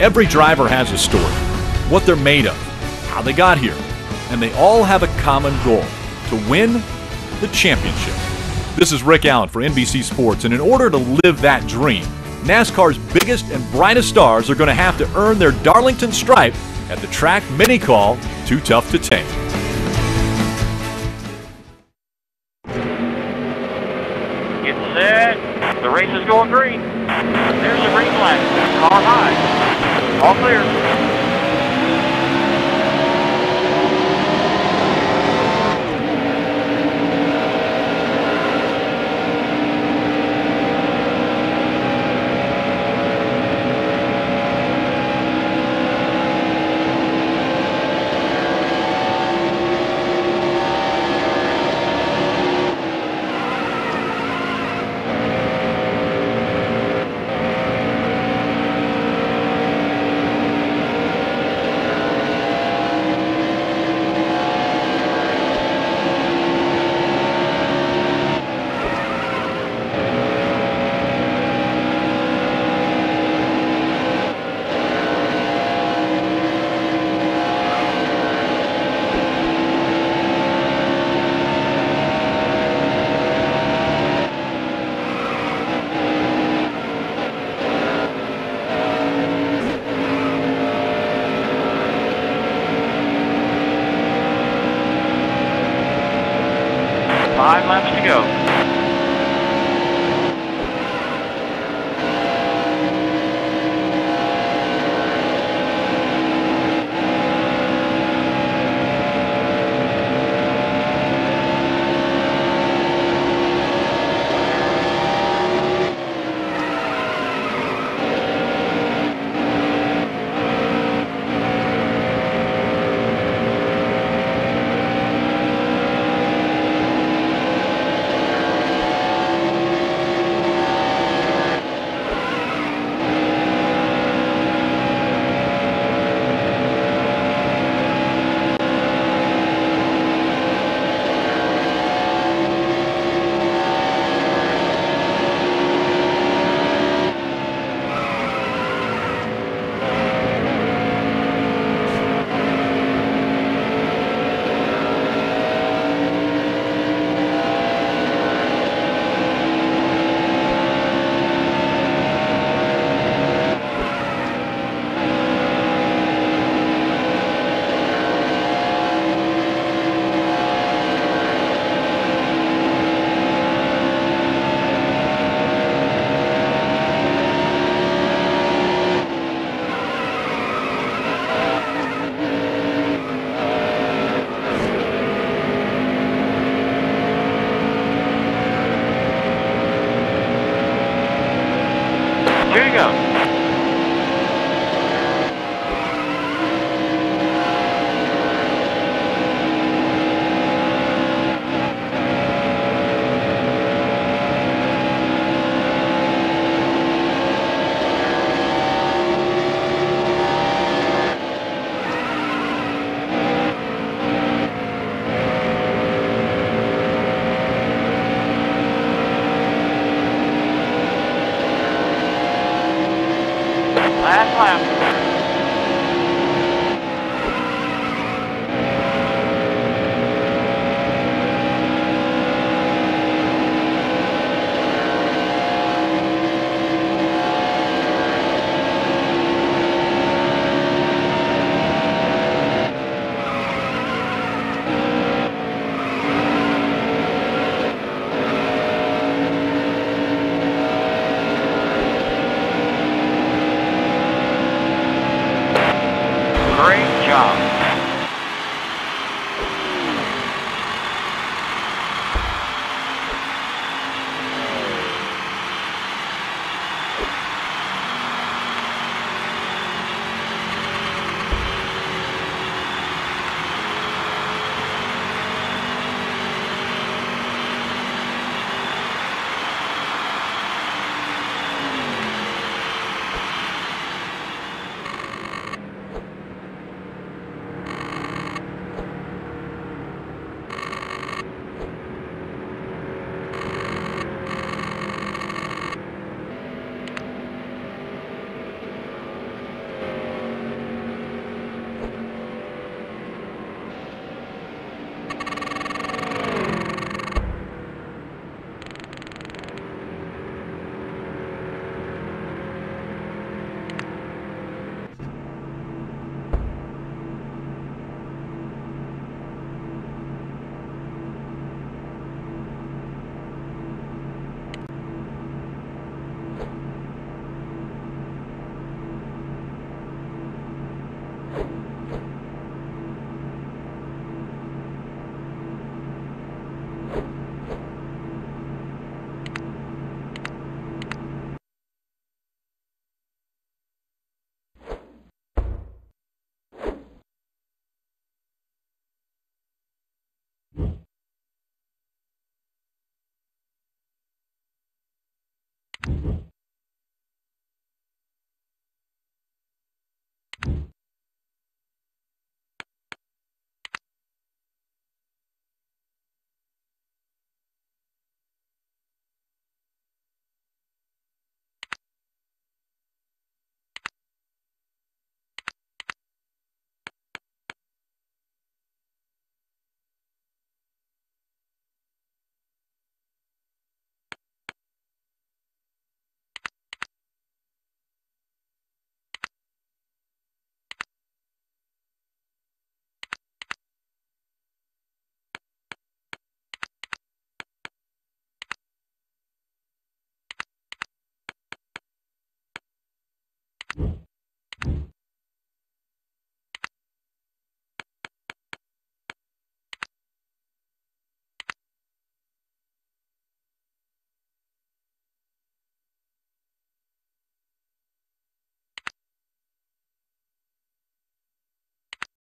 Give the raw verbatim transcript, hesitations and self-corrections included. Every driver has a story, what they're made of, how they got here, and they all have a common goal, to win the championship. This is Rick Allen for N B C Sports, and in order to live that dream, NASCAR's biggest and brightest stars are going to have to earn their Darlington stripe at the track many call Too Tough to Take. Get set, the race is going green, there's the green flag, car high. All clear. Five laps to go. slam.